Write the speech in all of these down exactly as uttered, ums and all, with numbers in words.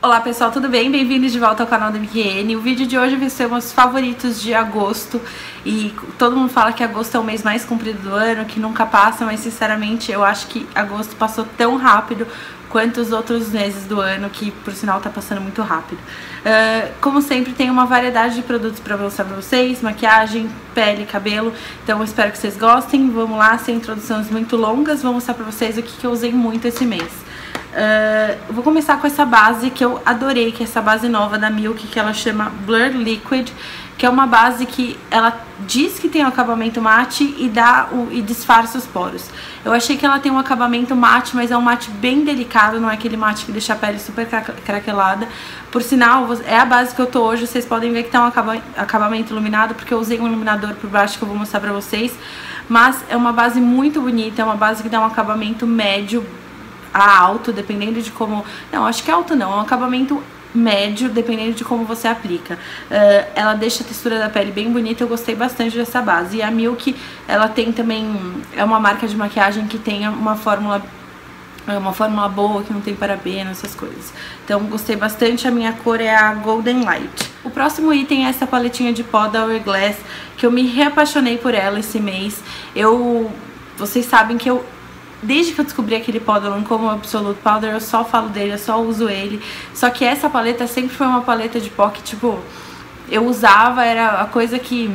Olá pessoal, tudo bem? Bem-vindos de volta ao canal da M Q N. O vídeo de hoje vai ser meus favoritos de agosto. E todo mundo fala que agosto é o mês mais comprido do ano, que nunca passa, mas sinceramente eu acho que agosto passou tão rápido quanto os outros meses do ano, que por sinal tá passando muito rápido. Uh, como sempre, tem uma variedade de produtos pra mostrar pra vocês, maquiagem, pele, cabelo, então eu espero que vocês gostem. Vamos lá, sem introduções muito longas, vou mostrar pra vocês o que, que eu usei muito esse mês. Uh, vou começar com essa base que eu adorei, que é essa base nova da Milk, que ela chama Blur Liquid, que é uma base que ela diz que tem um acabamento mate e, dá o, e disfarça os poros. Eu achei que ela tem um acabamento mate, mas é um mate bem delicado, não é aquele mate que deixa a pele super craquelada. Por sinal, é a base que eu tô hoje, vocês podem ver que tá um acaba, acabamento iluminado, porque eu usei um iluminador por baixo que eu vou mostrar pra vocês. Mas é uma base muito bonita, é uma base que dá um acabamento médio a alto, dependendo de como... Não, acho que é alto não, é um acabamento médio, dependendo de como você aplica. Uh, ela deixa a textura da pele bem bonita, eu gostei bastante dessa base. E a Milk, ela tem também... É uma marca de maquiagem que tem uma fórmula... uma fórmula boa, que não tem parabeno, essas coisas. Então, gostei bastante. A minha cor é a Golden Light. O próximo item é essa paletinha de pó da Hourglass, que eu me reapaixonei por ela esse mês. Eu... Vocês sabem que eu... Desde que eu descobri aquele pó da Lancome Absolute Powder, eu só falo dele, eu só uso ele. Só que essa paleta sempre foi uma paleta de pó que, tipo, eu usava, era a coisa que...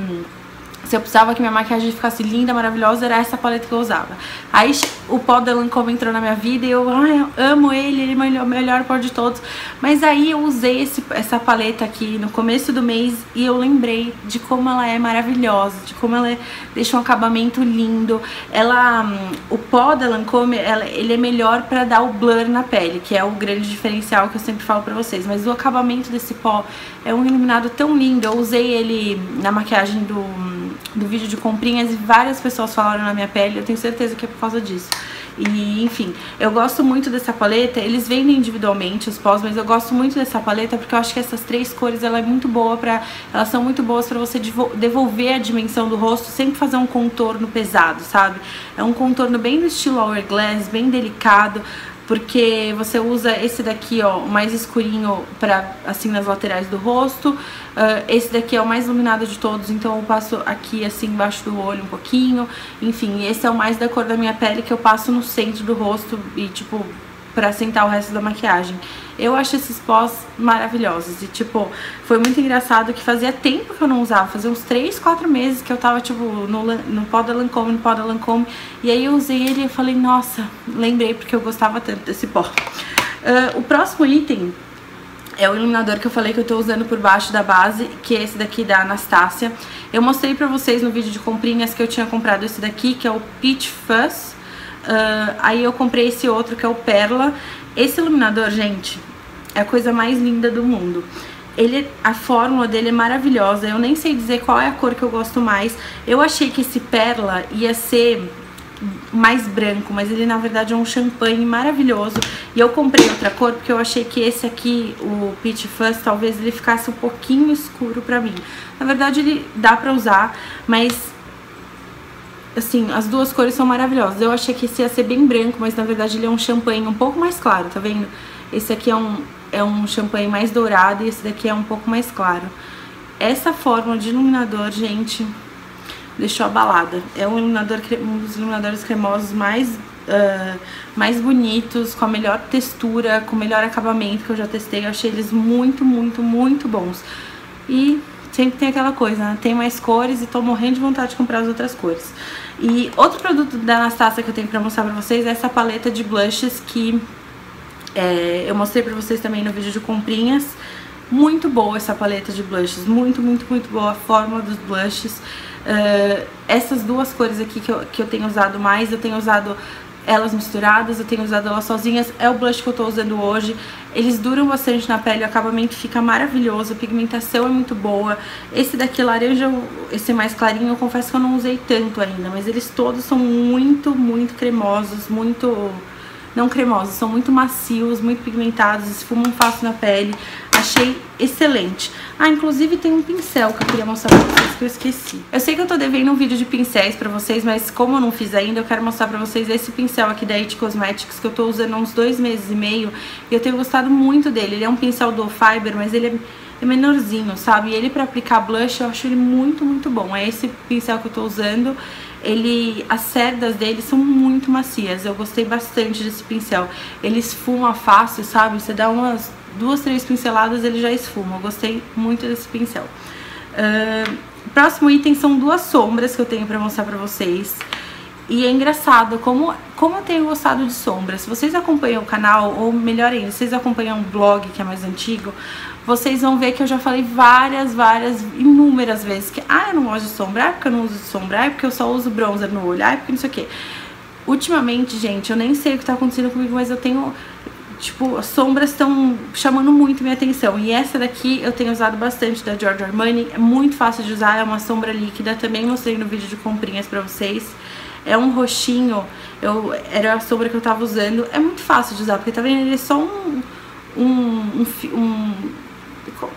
Se eu precisava que minha maquiagem ficasse linda, maravilhosa, era essa paleta que eu usava. Aí o pó da Lancome entrou na minha vida e eu, ai, eu amo ele, ele é o melhor pó de todos. Mas aí eu usei esse, essa paleta aqui no começo do mês e eu lembrei de como ela é maravilhosa, de como ela é, deixa um acabamento lindo. Ela, o pó da Lancome, ela, ele é melhor pra dar o blur na pele, que é o grande diferencial que eu sempre falo pra vocês. Mas o acabamento desse pó é um iluminado tão lindo. Eu usei ele na maquiagem do... do vídeo de comprinhas e várias pessoas falaram na minha pele, eu tenho certeza que é por causa disso. E, enfim, eu gosto muito dessa paleta, eles vendem individualmente os pós, mas eu gosto muito dessa paleta porque eu acho que essas três cores, ela é muito boa pra, elas são muito boas pra você devolver a dimensão do rosto, sempre fazer um contorno pesado, sabe? É um contorno bem no estilo Hourglass, bem delicado, porque você usa esse daqui, ó, mais escurinho pra, assim, nas laterais do rosto. Uh, esse daqui é o mais iluminado de todos, então eu passo aqui, assim, embaixo do olho um pouquinho. Enfim, esse é o mais da cor da minha pele, que eu passo no centro do rosto e, tipo, pra sentar o resto da maquiagem. Eu acho esses pós maravilhosos. E, tipo, foi muito engraçado que fazia tempo que eu não usava. Fazia uns três, quatro meses que eu tava, tipo, no, no pó da Lancome, no pó da Lancome. E aí eu usei ele e eu falei, nossa, lembrei porque eu gostava tanto desse pó. Uh, o próximo item é o iluminador que eu falei que eu tô usando por baixo da base, que é esse daqui da Anastasia. Eu mostrei pra vocês no vídeo de comprinhas que eu tinha comprado esse daqui, que é o Peach Fizz. Uh, aí eu comprei esse outro que é o Perla. Esse iluminador, gente, é a coisa mais linda do mundo. Ele, a fórmula dele é maravilhosa. Eu nem sei dizer qual é a cor que eu gosto mais. Eu achei que esse Perla ia ser mais branco, mas ele na verdade é um champanhe maravilhoso. E eu comprei outra cor porque eu achei que esse aqui, o Peach Fuzz, talvez ele ficasse um pouquinho escuro pra mim. Na verdade ele dá pra usar, mas... Assim, as duas cores são maravilhosas. Eu achei que esse ia ser bem branco, mas na verdade ele é um champanhe um pouco mais claro, tá vendo? Esse aqui é um, é um champanhe mais dourado e esse daqui é um pouco mais claro. Essa fórmula de iluminador, gente, deixou abalada. É um, iluminador, um dos iluminadores cremosos mais, uh, mais bonitos, com a melhor textura, com o melhor acabamento que eu já testei. Eu achei eles muito, muito, muito bons. E... sempre tem aquela coisa, né? Tem mais cores e tô morrendo de vontade de comprar as outras cores. E outro produto da Anastasia que eu tenho pra mostrar pra vocês é essa paleta de blushes que é, eu mostrei pra vocês também no vídeo de comprinhas. Muito boa essa paleta de blushes, muito, muito, muito boa a fórmula dos blushes. Uh, essas duas cores aqui que eu, que eu tenho usado mais, eu tenho usado... elas misturadas, eu tenho usado elas sozinhas. É o blush que eu tô usando hoje. Eles duram bastante na pele, o acabamento fica maravilhoso, a pigmentação é muito boa. Esse daqui laranja, esse mais clarinho, eu confesso que eu não usei tanto ainda, mas eles todos são muito, muito cremosos, muito não cremosos, são muito macios, muito pigmentados, esfumam fácil na pele. Achei excelente. Ah, inclusive tem um pincel que eu queria mostrar pra vocês que eu esqueci. Eu sei que eu tô devendo um vídeo de pincéis pra vocês, mas como eu não fiz ainda, eu quero mostrar pra vocês esse pincel aqui da It Cosmetics que eu tô usando há uns dois meses e meio e eu tenho gostado muito dele. Ele é um pincel do Fiber, mas ele é... é menorzinho, sabe? E ele pra aplicar blush eu acho ele muito, muito bom. É esse pincel que eu tô usando. Ele, as cerdas dele são muito macias. Eu gostei bastante desse pincel. Ele esfuma fácil, sabe? Você dá umas duas, três pinceladas, ele já esfuma. Eu gostei muito desse pincel. Uh, próximo item são duas sombras que eu tenho pra mostrar pra vocês. E é engraçado como, como eu tenho gostado de sombras. Se vocês acompanham o canal, ou melhor ainda, se vocês acompanham um blog que é mais antigo, vocês vão ver que eu já falei várias, várias, inúmeras vezes que ah, eu não gosto de sombra, ah, porque eu não uso sombra, ah, porque eu só uso bronzer no olho, ah, porque não sei o que. Ultimamente, gente, eu nem sei o que tá acontecendo comigo, mas eu tenho... tipo, as sombras estão chamando muito minha atenção. E essa daqui eu tenho usado bastante, da Giorgio Armani. É muito fácil de usar, é uma sombra líquida. Também mostrei no vídeo de comprinhas pra vocês. É um roxinho, eu, era a sombra que eu tava usando. É muito fácil de usar, porque tá vendo? Ele é só um... um, um, um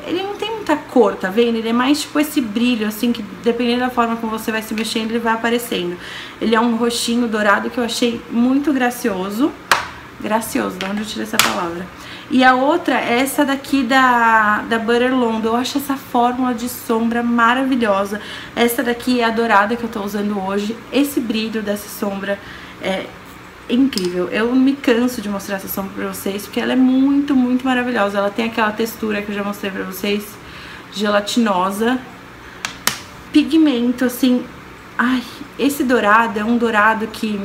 ele não tem muita cor, tá vendo? Ele é mais tipo esse brilho, assim, que dependendo da forma como você vai se mexendo, ele vai aparecendo. Ele é um roxinho dourado que eu achei muito gracioso. Gracioso, de onde eu tirei essa palavra. E a outra é essa daqui da, da Butter London. Eu acho essa fórmula de sombra maravilhosa. Essa daqui é a dourada que eu tô usando hoje. Esse brilho dessa sombra é incrível. Eu não me canso de mostrar essa sombra pra vocês, porque ela é muito, muito maravilhosa. Ela tem aquela textura que eu já mostrei pra vocês, gelatinosa. Pigmento, assim... ai, esse dourado é um dourado que...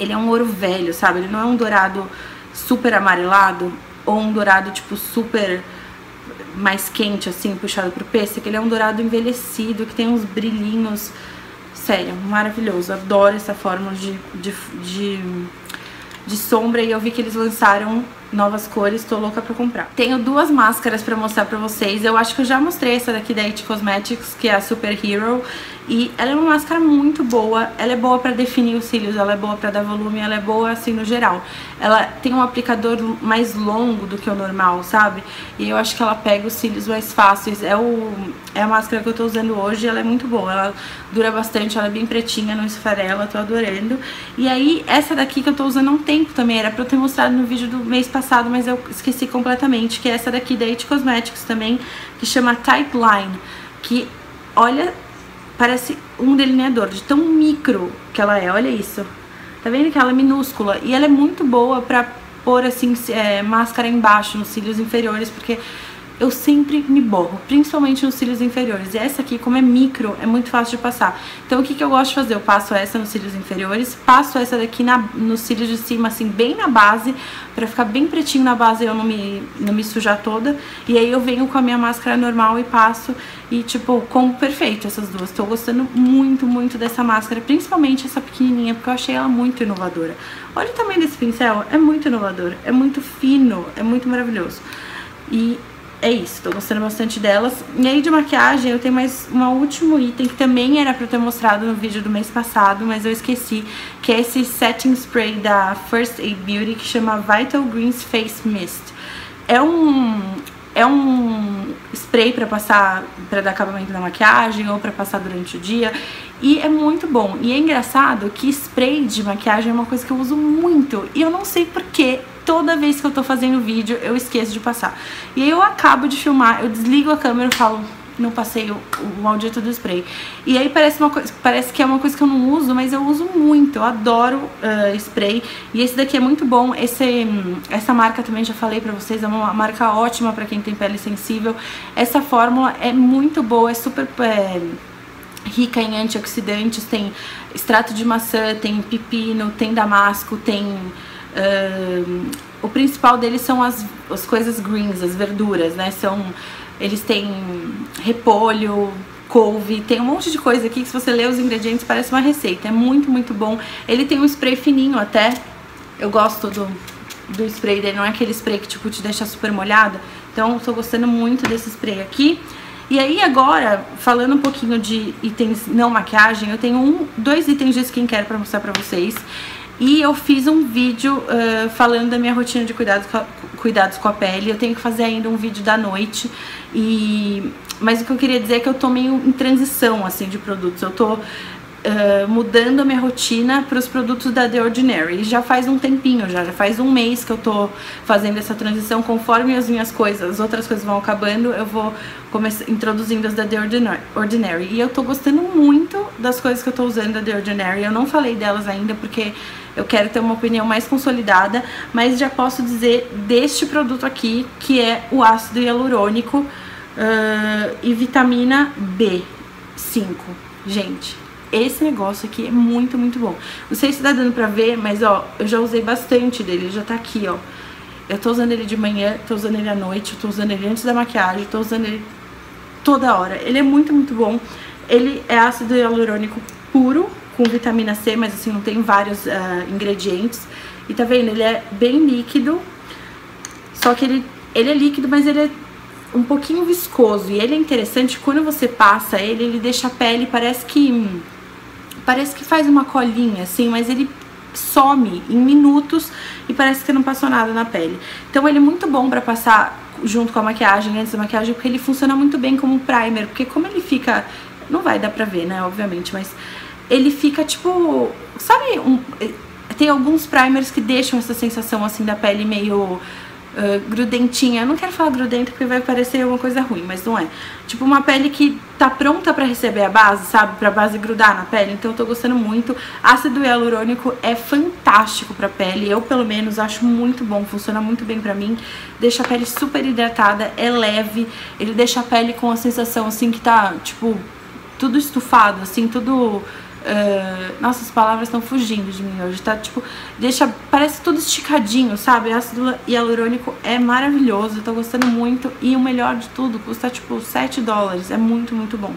ele é um ouro velho, sabe? Ele não é um dourado super amarelado ou um dourado, tipo, super mais quente, assim, puxado pro pêssego. Ele é um dourado envelhecido, que tem uns brilhinhos... sério, maravilhoso. Adoro essa fórmula de, de, de, de sombra e eu vi que eles lançaram... novas cores, tô louca pra comprar. Tenho duas máscaras pra mostrar pra vocês. Eu acho que eu já mostrei essa daqui da It Cosmetics, que é a Super Hero. E ela é uma máscara muito boa. Ela é boa pra definir os cílios, ela é boa pra dar volume, ela é boa assim no geral. Ela tem um aplicador mais longo do que o normal, sabe? E eu acho que ela pega os cílios mais fáceis. É, o, é a máscara que eu tô usando hoje e ela é muito boa. Ela dura bastante, ela é bem pretinha, não esfarela, tô adorando. E aí, essa daqui que eu tô usando há um tempo também. Era pra eu ter mostrado no vídeo do mês passado. Passado, mas eu esqueci completamente, que é essa daqui da It Cosmetics também, que chama Tightline, que, olha, parece um delineador de tão micro que ela é, olha isso. Tá vendo que ela é minúscula e ela é muito boa pra pôr, assim, é, máscara embaixo, nos cílios inferiores, porque eu sempre me borro, principalmente nos cílios inferiores. E essa aqui, como é micro, é muito fácil de passar. Então, o que, que eu gosto de fazer? Eu passo essa nos cílios inferiores, passo essa daqui na, nos cílios de cima, assim, bem na base, pra ficar bem pretinho na base e eu não me, não me sujar toda. E aí eu venho com a minha máscara normal e passo, e tipo, combo perfeito essas duas. Tô gostando muito, muito dessa máscara, principalmente essa pequenininha, porque eu achei ela muito inovadora. Olha o tamanho desse pincel, é muito inovador, é muito fino, é muito maravilhoso. E... é isso, tô gostando bastante delas. E aí de maquiagem eu tenho mais um último item que também era pra eu ter mostrado no vídeo do mês passado, mas eu esqueci, que é esse setting spray da First Aid Beauty que chama Vital Greens Face Mist. É um, é um spray pra passar, pra dar acabamento na maquiagem ou pra passar durante o dia. E é muito bom. E é engraçado que spray de maquiagem é uma coisa que eu uso muito e eu não sei porquê. Toda vez que eu tô fazendo vídeo, eu esqueço de passar. E aí eu acabo de filmar, eu desligo a câmera e falo, não passei o, o maldito do spray. E aí parece, uma coisa, parece que é uma coisa que eu não uso, mas eu uso muito, eu adoro uh, spray. E esse daqui é muito bom, esse, essa marca também já falei pra vocês, é uma marca ótima pra quem tem pele sensível. Essa fórmula é muito boa, é super... é... rica em antioxidantes, tem extrato de maçã, tem pepino, tem damasco, tem... Uh, o principal deles são as, as coisas greens, as verduras, né? São, eles têm repolho, couve, tem um monte de coisa aqui que se você ler os ingredientes parece uma receita. É muito, muito bom. Ele tem um spray fininho até, eu gosto do, do spray dele, não é aquele spray que tipo, te deixa super molhada. Então, tô gostando muito desse spray aqui. E aí agora, falando um pouquinho de itens não maquiagem, eu tenho um, dois itens de skincare pra mostrar pra vocês. E eu fiz um vídeo uh, falando da minha rotina de cuidados com, a, cuidados com a pele. Eu tenho que fazer ainda um vídeo da noite. E... Mas o que eu queria dizer é que eu tô meio em transição, assim, de produtos. Eu tô... Uh, mudando a minha rotina para os produtos da The Ordinary. Já faz um tempinho, já, já faz um mês que eu tô fazendo essa transição. Conforme as minhas coisas, as outras coisas vão acabando, eu vou começar introduzindo as da The Ordinary. E eu tô gostando muito das coisas que eu tô usando da The Ordinary. Eu não falei delas ainda porque eu quero ter uma opinião mais consolidada, mas já posso dizer deste produto aqui, que é o ácido hialurônico uh, e vitamina B cinco. Gente, esse negócio aqui é muito, muito bom. Não sei se tá dando pra ver, mas ó, eu já usei bastante dele, ele já tá aqui, ó. Eu tô usando ele de manhã, tô usando ele à noite, eu tô usando ele antes da maquiagem, tô usando ele toda hora. Ele é muito, muito bom. Ele é ácido hialurônico puro, com vitamina C, mas assim, não tem vários uh, ingredientes. E tá vendo? Ele é bem líquido, só que ele, ele é líquido, mas ele é um pouquinho viscoso. E ele é interessante, quando você passa ele, ele deixa a pele, parece que... Parece que faz uma colinha, assim, mas ele some em minutos e parece que não passou nada na pele. Então ele é muito bom pra passar junto com a maquiagem, antes da maquiagem, porque ele funciona muito bem como um primer, porque como ele fica... Não vai dar pra ver, né, obviamente, mas ele fica tipo... Sabe, um, tem alguns primers que deixam essa sensação, assim, da pele meio... Uh, grudentinha, eu não quero falar grudenta porque vai parecer uma coisa ruim, mas não é. Tipo uma pele que tá pronta pra receber a base, sabe? Pra base grudar na pele. Então eu tô gostando muito. Ácido hialurônico é fantástico pra pele. Eu, pelo menos, acho muito bom. Funciona muito bem pra mim. Deixa a pele super hidratada, é leve. Ele deixa a pele com a sensação, assim, que tá, tipo, tudo estufado, assim, tudo... Uh, nossa, as palavras estão fugindo de mim hoje, tá? Tipo, deixa, parece tudo esticadinho, sabe? O ácido hialurônico é maravilhoso, eu tô gostando muito. E o melhor de tudo, custa tipo sete dólares, é muito, muito bom.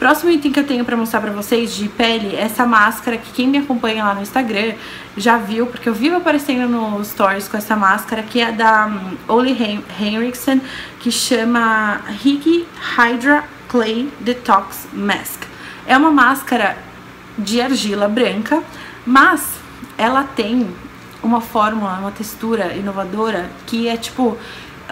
Próximo item que eu tenho pra mostrar pra vocês de pele é essa máscara, que quem me acompanha lá no Instagram já viu, porque eu vivo aparecendo nos stories com essa máscara, que é da um, Olehenriksel, que chama Higgy Hydra Clay Detox Mask. É uma máscara de argila branca, mas ela tem uma fórmula, uma textura inovadora, que é tipo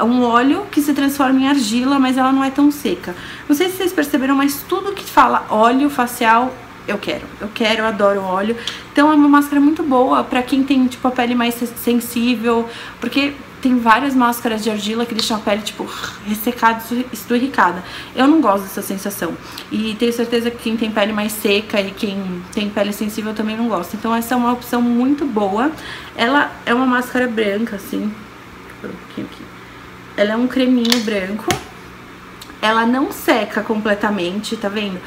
um óleo que se transforma em argila, mas ela não é tão seca. Não sei se vocês perceberam, mas tudo que fala óleo facial, eu quero. Eu quero, eu adoro óleo. Então é uma máscara muito boa pra quem tem tipo a pele mais sensível, porque tem várias máscaras de argila que deixam a pele, tipo, ressecada, esturricada. Eu não gosto dessa sensação. E tenho certeza que quem tem pele mais seca e quem tem pele sensível também não gosta. Então essa é uma opção muito boa. Ela é uma máscara branca, assim. Ela é um creminho branco. Ela não seca completamente, tá vendo?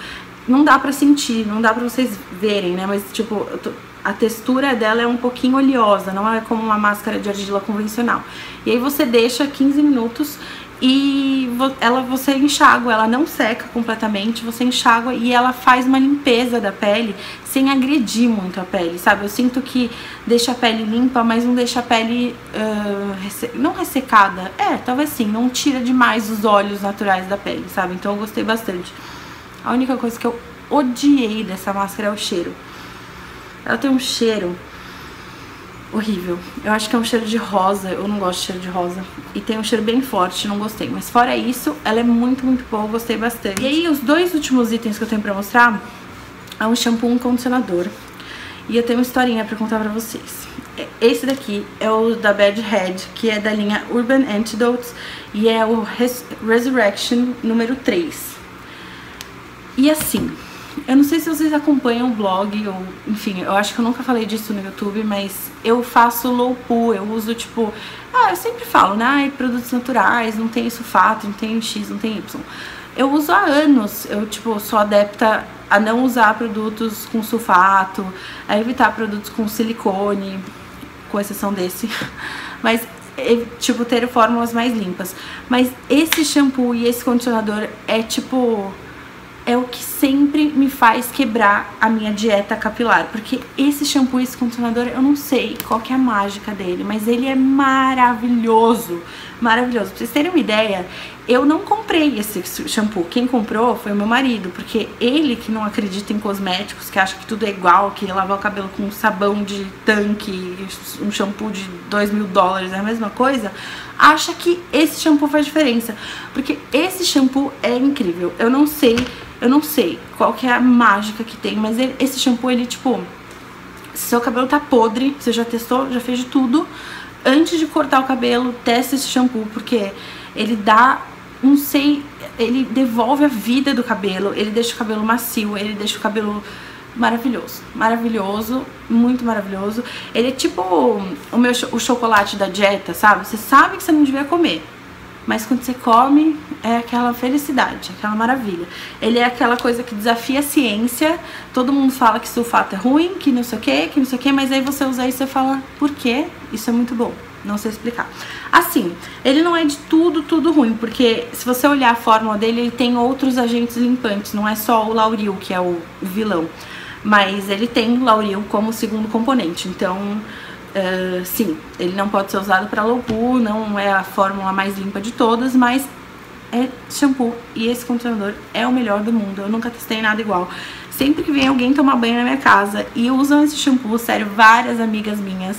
Não dá pra sentir, não dá pra vocês verem, né? Mas, tipo, eu tô... A textura dela é um pouquinho oleosa, não é como uma máscara de argila convencional. E aí você deixa quinze minutos e ela, você enxágua, ela não seca completamente, você enxágua e ela faz uma limpeza da pele sem agredir muito a pele, sabe? Eu sinto que deixa a pele limpa, mas não deixa a pele uh, resse não ressecada. É, talvez sim, não tira demais os óleos naturais da pele, sabe? Então eu gostei bastante. A única coisa que eu odiei dessa máscara é o cheiro. Ela tem um cheiro horrível. Eu acho que é um cheiro de rosa. Eu não gosto de cheiro de rosa. E tem um cheiro bem forte, não gostei. Mas fora isso, ela é muito, muito boa. Eu gostei bastante. E aí, os dois últimos itens que eu tenho pra mostrar é um shampoo e um condicionador. E eu tenho uma historinha pra contar pra vocês. Esse daqui é o da Bed Head, que é da linha Urban Antidotes. E é o Res Resurrection número três. E assim... Eu não sei se vocês acompanham o blog ou, enfim, eu acho que eu nunca falei disso no YouTube, mas eu faço low poo, eu uso tipo, ah, eu sempre falo, né, produtos naturais, não tem sulfato, não tem X, não tem Y. Eu uso há anos, eu tipo, sou adepta a não usar produtos com sulfato, a evitar produtos com silicone, com exceção desse, mas tipo, ter fórmulas mais limpas. Mas esse shampoo e esse condicionador é tipo... é o que sempre me faz quebrar a minha dieta capilar, porque esse shampoo e esse condicionador, eu não sei qual que é a mágica dele, mas ele é maravilhoso, maravilhoso. Pra vocês terem uma ideia, eu não comprei esse shampoo. Quem comprou foi o meu marido, porque ele que não acredita em cosméticos, que acha que tudo é igual, que lavar o cabelo com sabão de tanque, um shampoo de dois mil dólares é a mesma coisa, acha que esse shampoo faz diferença. Porque esse shampoo é incrível. Eu não sei, eu não sei qual que é a mágica que tem, mas ele, esse shampoo, ele tipo... Se seu cabelo tá podre, você já testou, já fez de tudo, antes de cortar o cabelo, testa esse shampoo, porque ele dá, não sei, ele devolve a vida do cabelo, ele deixa o cabelo macio, ele deixa o cabelo maravilhoso, maravilhoso, muito maravilhoso. Ele é tipo o, meu, o chocolate da dieta, sabe? Você sabe que você não devia comer, mas quando você come, é aquela felicidade, aquela maravilha. Ele é aquela coisa que desafia a ciência. Todo mundo fala que sulfato é ruim, que não sei o que, que não sei o que, mas aí você usa isso e fala, por quê? Isso é muito bom, não sei explicar. Assim, ele não é de tudo, tudo ruim, porque se você olhar a fórmula dele, ele tem outros agentes limpantes, não é só o lauril, que é o vilão. Mas ele tem lauril como segundo componente, então... Uh, sim, ele não pode ser usado para shampoo, não é a fórmula mais limpa de todas, mas é shampoo e esse condicionador é o melhor do mundo, eu nunca testei nada igual. Sempre que vem alguém tomar banho na minha casa e usam esse shampoo, sério, várias amigas minhas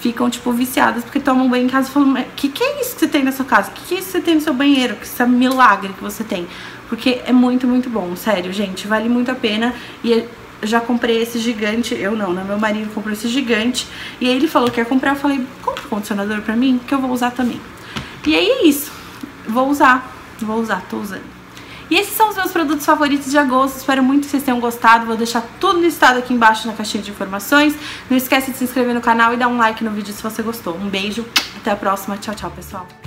ficam tipo viciadas porque tomam banho em casa e falam, mas que que é isso que você tem na sua casa? Que que é isso que você tem no seu banheiro? Que esse milagre que você tem? Porque é muito, muito bom, sério, gente, vale muito a pena. E é... já comprei esse gigante, eu não, né? Meu marido comprou esse gigante, e aí ele falou que ia comprar, eu falei, compra o condicionador pra mim, que eu vou usar também. E aí é isso, vou usar, vou usar, tô usando. E esses são os meus produtos favoritos de agosto, espero muito que vocês tenham gostado, vou deixar tudo listado aqui embaixo na caixinha de informações. Não esquece de se inscrever no canal e dar um like no vídeo se você gostou. Um beijo, até a próxima, tchau, tchau, pessoal.